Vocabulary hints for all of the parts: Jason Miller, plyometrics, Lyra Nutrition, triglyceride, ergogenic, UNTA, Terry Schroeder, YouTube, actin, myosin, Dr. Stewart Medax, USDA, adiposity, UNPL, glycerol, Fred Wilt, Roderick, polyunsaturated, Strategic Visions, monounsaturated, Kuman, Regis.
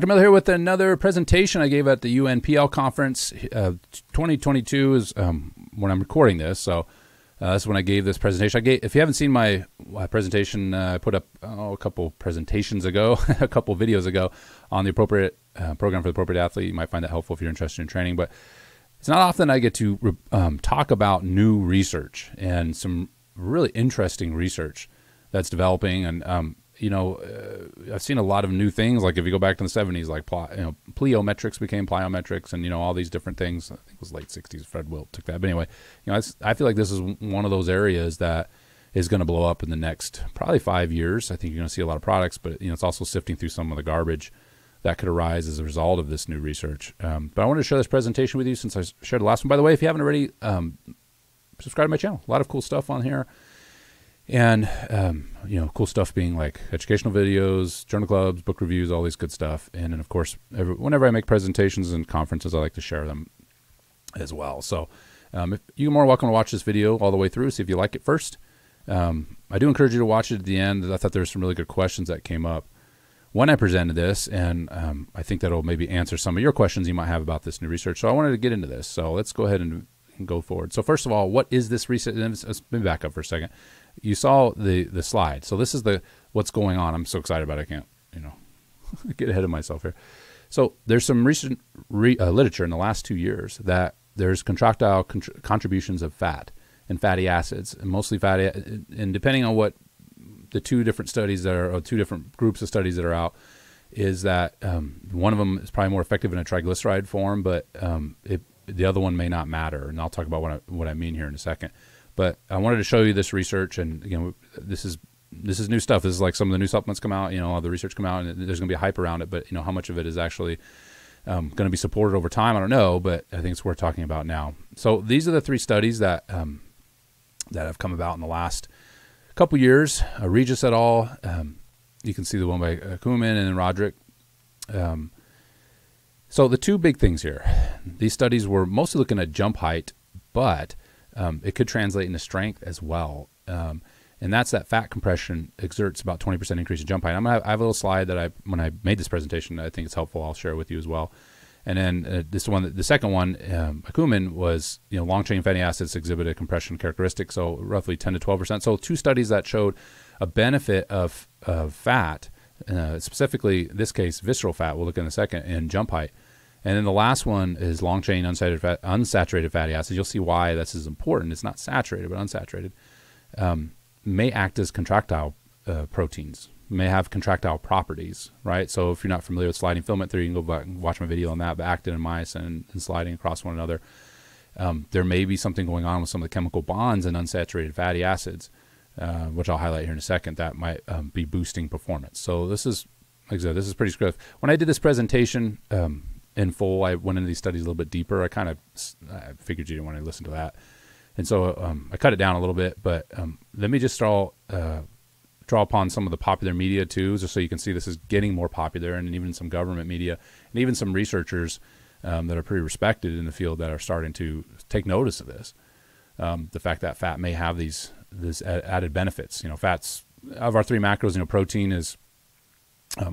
Dr. Miller here with another presentation I gave at the UNPL conference. 2022 is when I'm recording this, so that's when I gave this presentation. If you haven't seen my presentation, I put up a couple presentations ago, a couple videos ago on the appropriate program for the appropriate athlete. You might find that helpful if you're interested in training, but it's not often I get to talk about new research and some really interesting research that's developing. And you know, I've seen a lot of new things. Like if you go back to the 70s, like pliometrics became plyometrics, and you know all these different things. I think it was late 60s. Fred Wilt took that. But anyway, you know, I feel like this is one of those areas that is going to blow up in the next probably 5 years. I think you're going to see a lot of products, but you know, it's also sifting through some of the garbage that could arise as a result of this new research. But I wanted to share this presentation with you since I shared the last one. By the way, if you haven't already, subscribe to my channel. A lot of cool stuff on here. And, you know, cool stuff being like educational videos, journal clubs, book reviews, all these good stuff. And then, of course, whenever I make presentations and conferences, I like to share them as well. So if you're more welcome to watch this video all the way through, see if you like it first. I do encourage you to watch it at the end. I thought there were some really good questions that came up when I presented this, and I think that'll maybe answer some of your questions you might have about this new research. So I wanted to get into this. So let's go ahead and go forward. So first of all, what is this research? Let's back up for a second. You saw the slide. So this is what's going on. I'm so excited about it. I can't, you know, get ahead of myself here. So there's some recent literature in the last 2 years that there's contractile contributions of fat and fatty acids, and mostly fatty. And depending on what the two different studies that are, or two different groups of studies that are out, is that one of them is probably more effective in a triglyceride form, but the other one may not matter. And I'll talk about what I mean here in a second. But I wanted to show you this research, and again, this is new stuff. This is like some of the new supplements come out, you know, all the research come out, and there's going to be hype around it. But you know, how much of it is actually going to be supported over time, I don't know. But I think it's worth talking about now. So these are the three studies that that have come about in the last couple years. Regis et al. You can see the one by Kuman and Roderick. So the two big things here, these studies were mostly looking at jump height, but it could translate into strength as well. And that's that fat compression exerts about 20% increase in jump height. I have a little slide that when I made this presentation, I think it's helpful. I'll share with you as well. And then this one, the second one, Kuman was, you know, long chain fatty acids exhibit a compression characteristic. So roughly 10 to 12%. So two studies that showed a benefit of fat, specifically in this case, visceral fat, we'll look in a second, and jump height. And then the last one is long-chain unsaturated fatty acids. You'll see why this is important. It's not saturated, but unsaturated. May act as contractile proteins, may have contractile properties, right? So if you're not familiar with sliding filament theory, you can go back and watch my video on that, but actin and myosin and sliding across one another. There may be something going on with some of the chemical bonds in unsaturated fatty acids, which I'll highlight here in a second, that might be boosting performance. So this is, like I said, this is pretty scriff. When I did this presentation, in full, I went into these studies a little bit deeper. I figured you didn't want to listen to that. And so I cut it down a little bit, but let me just draw upon some of the popular media too, just so you can see this is getting more popular, and even some government media, and even some researchers that are pretty respected in the field that are starting to take notice of this. The fact that fat may have these added benefits. You know, fats, of our three macros, you know, protein is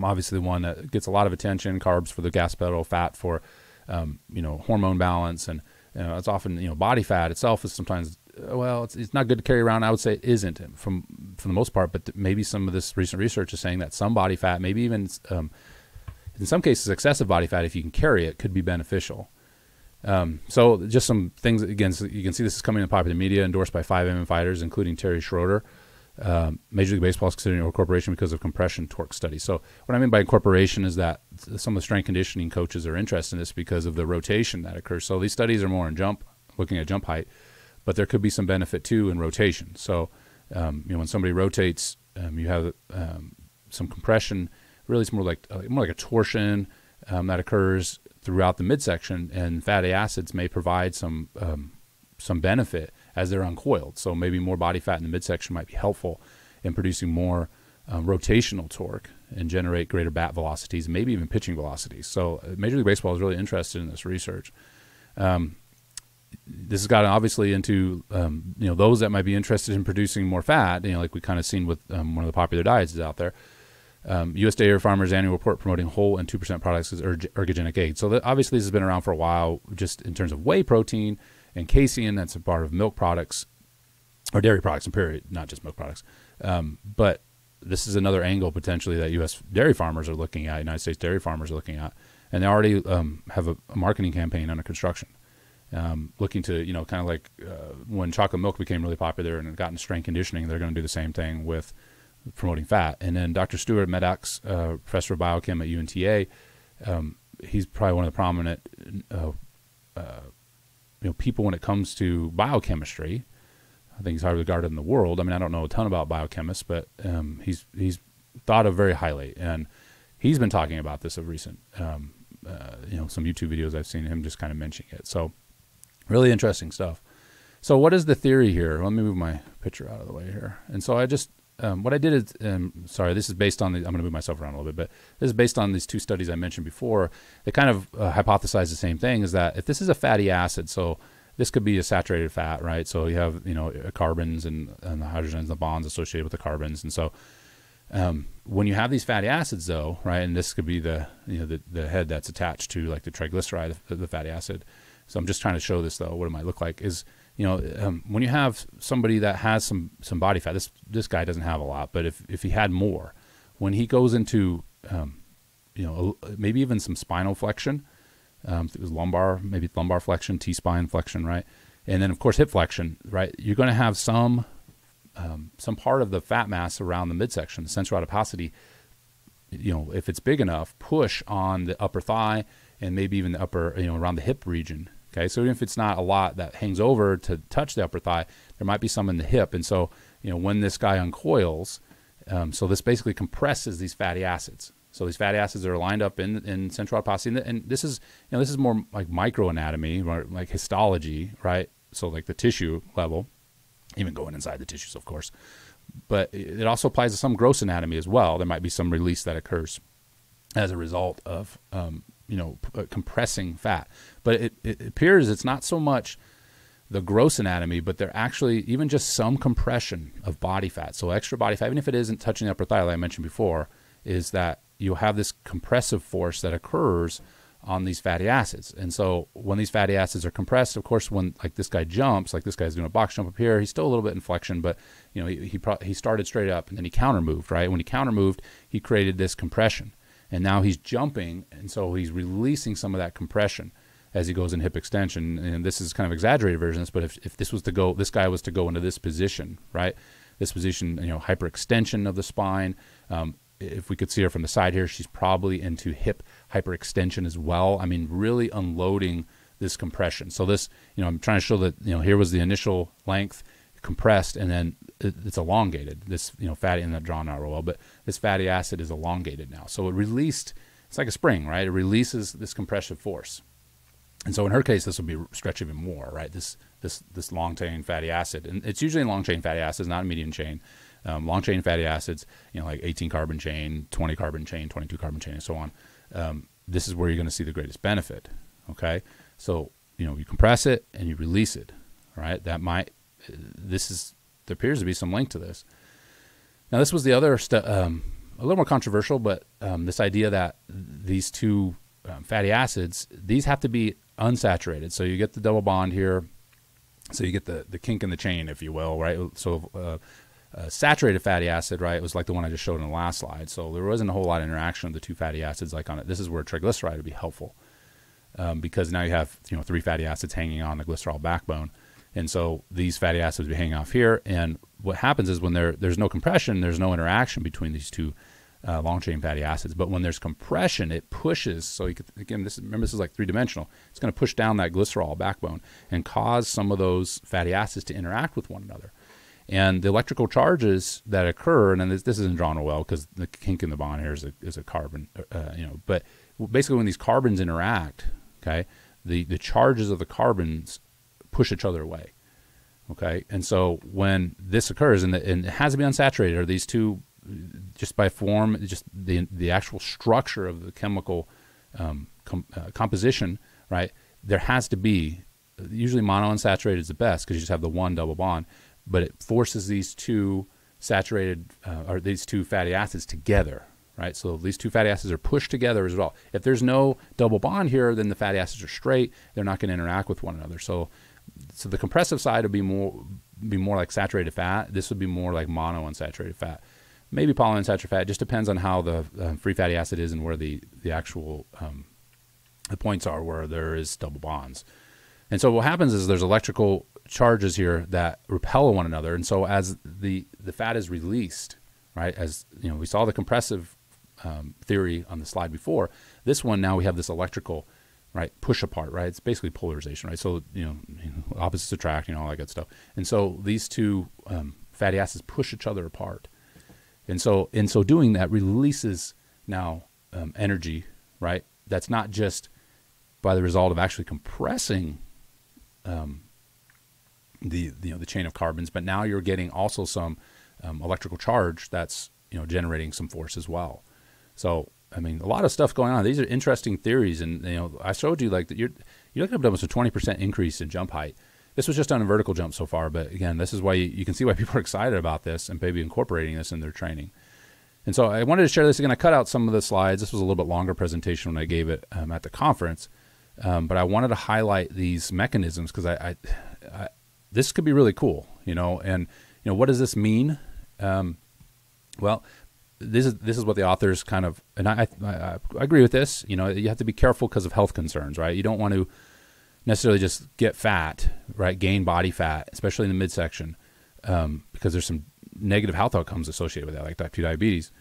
obviously the one that gets a lot of attention, carbs for the gas pedal, fat for, you know, hormone balance. And, you know, it's often, you know, body fat itself is sometimes, well, it's not good to carry around. I would say it isn't for the most part, but maybe some of this recent research is saying that some body fat, maybe even in some cases excessive body fat, if you can carry it, could be beneficial. So just some things, again, so you can see this is coming in popular media, endorsed by 5M fighters, including Terry Schroeder. Major League Baseball is considered an incorporation because of compression torque studies. So what I mean by incorporation is that some of the strength conditioning coaches are interested in this because of the rotation that occurs. So these studies are more in jump, looking at jump height, but there could be some benefit too in rotation. So you know, when somebody rotates, you have some compression. Really, it's more like a torsion that occurs throughout the midsection, and fatty acids may provide some benefit as they're uncoiled. So maybe more body fat in the midsection might be helpful in producing more rotational torque and generate greater bat velocities, maybe even pitching velocities. So Major League Baseball is really interested in this research. This has gotten obviously into, you know, those that might be interested in producing more fat, you know, like we kind of seen with one of the popular diets is out there. USDA Farmers Annual Report promoting whole and 2% products as ergogenic aid. So that, obviously this has been around for a while, just in terms of whey protein and casein. That's a part of milk products or dairy products, and period, not just milk products. But this is another angle potentially that U.S. dairy farmers are looking at, United States dairy farmers are looking at, and they already have a marketing campaign under construction, looking to, you know, kind of like when chocolate milk became really popular and it got into strength conditioning, they're going to do the same thing with promoting fat. And then Dr. Stewart Medax, professor of biochem at UNTA, he's probably one of the prominent people when it comes to biochemistry. I think he's highly regarded in the world. I mean, I don't know a ton about biochemists, but he's thought of very highly, and he's been talking about this of recent. Some YouTube videos I've seen him just kind of mentioning it. So really interesting stuff. So what is the theory here? Let me move my picture out of the way here. And so I just what I did is, sorry, this is based on the, I'm going to move myself around a little bit, but this is based on these two studies I mentioned before. They kind of hypothesize the same thing, is that if this is a fatty acid, so this could be a saturated fat, right? So you have, you know, carbons and the hydrogens, the bonds associated with the carbons. And so when you have these fatty acids though, right? And this could be the, you know, the head that's attached to like the triglyceride of the fatty acid. So I'm just trying to show this though, what it might look like is, you know, when you have somebody that has some body fat, this guy doesn't have a lot, but if he had more, when he goes into, maybe even some spinal flexion, if it was lumbar, maybe lumbar flexion, T-spine flexion, right? And then of course hip flexion, right? You're going to have some part of the fat mass around the midsection, the central adiposity, you know, if it's big enough, push on the upper thigh and maybe even the upper, you know, around the hip region. Okay. So even if it's not a lot that hangs over to touch the upper thigh, there might be some in the hip. And so, you know, when this guy uncoils, so this basically compresses these fatty acids. So these fatty acids are lined up in central adiposity, and this is, you know, this is more like microanatomy, or like histology, right? So like the tissue level, even going inside the tissues, of course, but it also applies to some gross anatomy as well. There might be some release that occurs as a result of, compressing fat, but it appears it's not so much the gross anatomy, but they're actually even just some compression of body fat. So extra body fat, even if it isn't touching the upper thigh, like I mentioned before, is that you'll have this compressive force that occurs on these fatty acids. And so when these fatty acids are compressed, of course, when like this guy jumps, like this guy's doing a box jump up here, he's still a little bit in flexion, but you know, he started straight up and then he counter moved, right? When he counter moved, he created this compression, and now he's jumping. And so he's releasing some of that compression as he goes in hip extension. And this is kind of exaggerated version of this, but if this was to go, this guy was to go into this position, right? This position, you know, hyperextension of the spine, if we could see her from the side here, she's probably into hip hyperextension as well. I mean, really unloading this compression. So this, you know, I'm trying to show that, you know, here was the initial length compressed, and then it's elongated. This, you know, fatty, and that drawn out real well, but this fatty acid is elongated now. So it released, it's like a spring, right? It releases this compressive force. And so in her case, this would be stretched even more, right? This long chain fatty acid, and it's usually long chain fatty acids, not medium chain. Long chain fatty acids, you know, like 18 carbon chain, 20 carbon chain, 22 carbon chain, and so on. This is where you're going to see the greatest benefit. Okay. So, you know, you compress it and you release it, right? That might, there appears to be some link to this. Now, this was the other, a little more controversial, but, this idea that these two fatty acids, these have to be unsaturated. So you get the double bond here. So you get the kink in the chain, if you will, right? So, saturated fatty acid, right? It was like the one I just showed in the last slide. So there wasn't a whole lot of interaction of the two fatty acids like on it. This is where triglyceride would be helpful because now you have, you know, three fatty acids hanging on the glycerol backbone. And so these fatty acids would be hanging off here. And what happens is when there's no compression, there's no interaction between these two long chain fatty acids. But when there's compression, it pushes. So you could, again, remember this is like three-dimensional. It's going to push down that glycerol backbone and cause some of those fatty acids to interact with one another. And the electrical charges that occur, and this isn't drawn well because the kink in the bond here is a carbon, but basically when these carbons interact, okay, the charges of the carbons push each other away, okay? And so when this occurs, and it has to be unsaturated, or these two, just by form, just the actual structure of the chemical composition, right, there has to be, usually monounsaturated is the best because you just have the one double bond, but it forces these two fatty acids together, right? So these two fatty acids are pushed together as well. If there's no double bond here, then the fatty acids are straight. They're not going to interact with one another. So the compressive side would be more like saturated fat. This would be more like monounsaturated fat. Maybe polyunsaturated fat. It just depends on how the free fatty acid is and where the actual the points are where there is double bonds. And so what happens is there's electrical charges here that repel one another. And so as the fat is released, right, as you know, we saw the compressive theory on the slide before. This one now we have this electrical, right, push apart, right? It's basically polarization, right? So you know opposites attract, all that good stuff. And so these two fatty acids push each other apart. And so in so doing, that releases now energy, right? That's not just by the result of actually compressing the chain of carbons, but now you're getting also some electrical charge that's generating some force as well. So I mean, a lot of stuff going on. These are interesting theories, and I showed you like that you're looking up almost a 20% increase in jump height. This was just on a vertical jump so far, but again, this is why you can see why people are excited about this and maybe incorporating this in their training. And so I wanted to share this. Again, I cut out some of the slides. This was a little bit longer presentation when I gave it at the conference, but I wanted to highlight these mechanisms because this could be really cool, and what does this mean? Well, this is what the authors kind of, and I agree with this, you have to be careful because of health concerns, right? You don't want to necessarily just get fat, right? Gain body fat, especially in the midsection, because there's some negative health outcomes associated with that, like type 2 diabetes.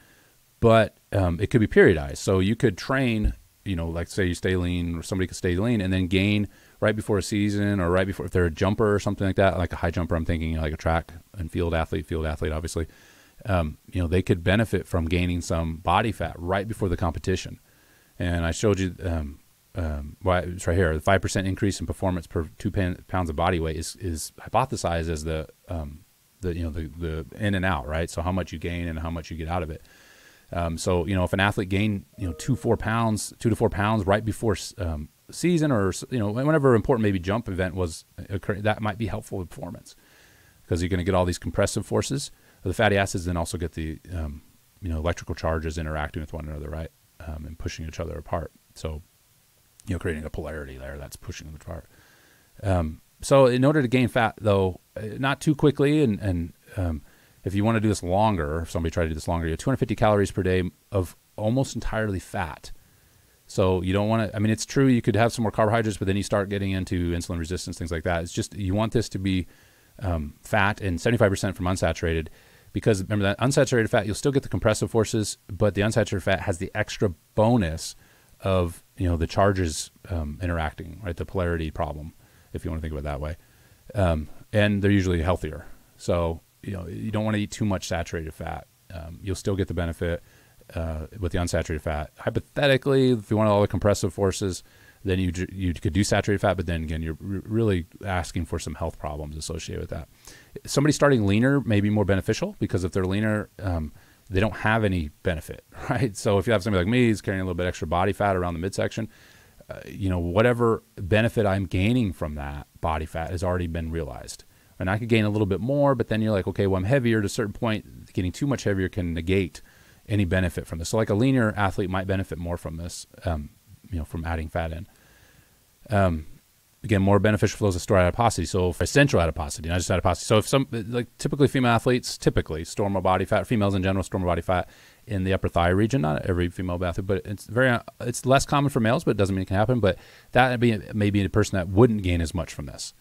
But it could be periodized. So you could train, like say you stay lean, or somebody could stay lean and then gain right before a season, or right before, if they're a jumper or something like that, like a high jumper, I'm thinking like a track and field athlete, obviously, they could benefit from gaining some body fat right before the competition. And I showed you, well, it's right here, the 5% increase in performance per 2 pounds of body weight is hypothesized as the in and out, right? So how much you gain and how much you get out of it. So if an athlete gained 2 to 4 pounds right before season, or whenever important maybe jump event was occurring, that might be helpful in performance because you're going to get all these compressive forces of the fatty acids, then also get the electrical charges interacting with one another, right, and pushing each other apart. So creating a polarity there that's pushing them apart. So in order to gain fat, though, not too quickly, and if you want to do this longer, if somebody tried to do this longer, you have 250 calories per day of almost entirely fat. So you don't want to, I mean, it's true you could have some more carbohydrates, but then you start getting into insulin resistance, things like that. It's just you want this to be fat and 75% from unsaturated, because remember that unsaturated fat, you'll still get the compressive forces, but the unsaturated fat has the extra bonus of, the charges interacting, right? The polarity problem, if you want to think of it that way. And they're usually healthier. So, you don't want to eat too much saturated fat. You'll still get the benefit with the unsaturated fat. Hypothetically, if you want all the compressive forces, then you could do saturated fat, but then again, you're really asking for some health problems associated with that. Somebody starting leaner may be more beneficial, because if they're leaner, they don't have any benefit, right? So if you have somebody like me who's carrying a little bit extra body fat around the midsection, whatever benefit I'm gaining from that body fat has already been realized. And I could gain a little bit more, but then you're like, okay, well, I'm heavier to a certain point. Getting too much heavier can negate any benefit from this. So like a leaner athlete might benefit more from this, from adding fat in. Again, more beneficial for those with stored adiposity. So for essential adiposity, not just adiposity. So if typically female athletes store more body fat, females in general store more body fat in the upper thigh region. Not every female athlete, but it's less common for males, but it doesn't mean it can happen. But that may be a person that wouldn't gain as much from this.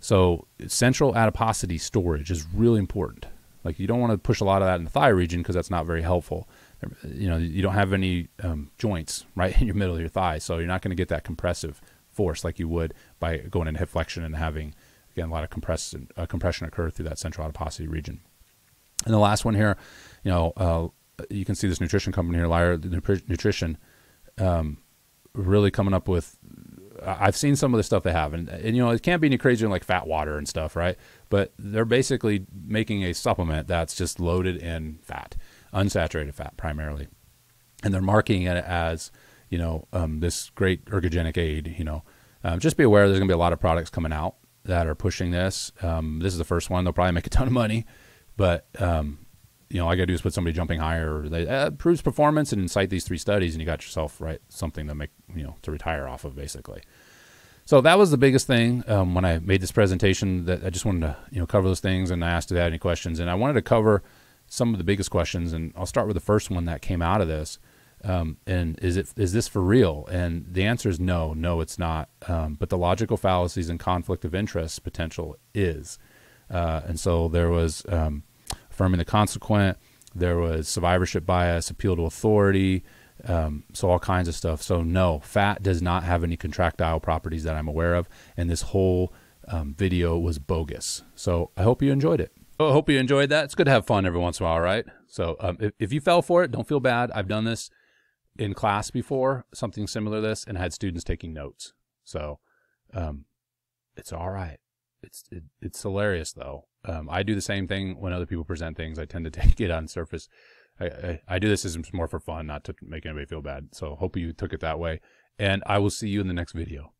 So central adiposity storage is really important. Like you don't want to push a lot of that in the thigh region because that's not very helpful. You don't have any joints right in your middle of your thigh. So you're not going to get that compressive force like you would by going into hip flexion and having, again, a lot of compression occur through that central adiposity region. And the last one here, you can see this nutrition company here, Lyra Nutrition, really coming up with, I've seen some of the stuff they have, and it can't be any crazier than like fat water and stuff, right? But they're basically making a supplement that's just loaded in fat, unsaturated fat primarily, and they're marketing it as this great ergogenic aid. Just be aware there's gonna be a lot of products coming out that are pushing this. This is the first one. They'll probably make a ton of money, but you know, all I got to do is put somebody jumping higher. They improves performance, and cite these three studies, and you got yourself right something to make, you know, to retire off of, basically. So that was the biggest thing when I made this presentation, that I just wanted to, you know, cover those things, and I asked if they had any questions. And I wanted to cover some of the biggest questions, and I'll start with the first one that came out of this. And is this for real? And the answer is no, no, it's not. But the logical fallacies and conflict of interest potential is. And so there was affirming the consequent, there was survivorship bias, appeal to authority, so all kinds of stuff. So no, fat does not have any contractile properties that I'm aware of, and this whole video was bogus. So I hope you enjoyed it. I hope you enjoyed that. It's good to have fun every once in a while, right? So if you fell for it, don't feel bad. I've done this in class before, something similar to this, and I had students taking notes. So it's all right. It's hilarious, though. I do the same thing when other people present things. I tend to take it on surface. I do this as more for fun, not to make anybody feel bad. So hope you took it that way, and I will see you in the next video.